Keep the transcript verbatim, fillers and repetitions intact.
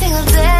single day.